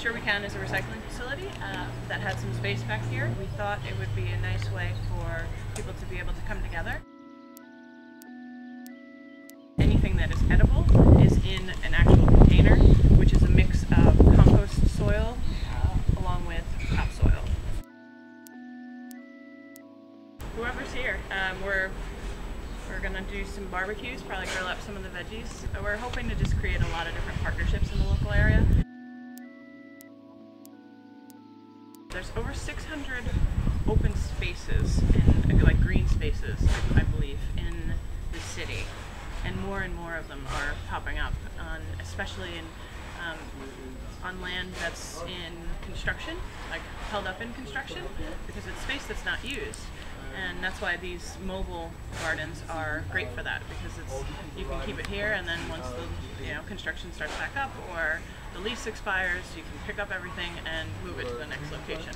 Sure We Can is a recycling facility that had some space back here. We thought it would be a nice way for people to be able to come together. Anything that is edible is in an actual container, which is a mix of compost soil along with topsoil. Whoever's here, we're going to do some barbecues, probably grill up some of the veggies. We're hoping to just create a lot of different partnerships in the local area. There's over 600 open spaces, like green spaces, I believe, in the city. And more of them are popping up, especially on land that's in construction, like held up in construction, because it's space that's not used. And that's why these mobile gardens are great for that, because you can keep it here, and then once the construction starts back up or the lease expires, you can pick up everything and move it to the next location.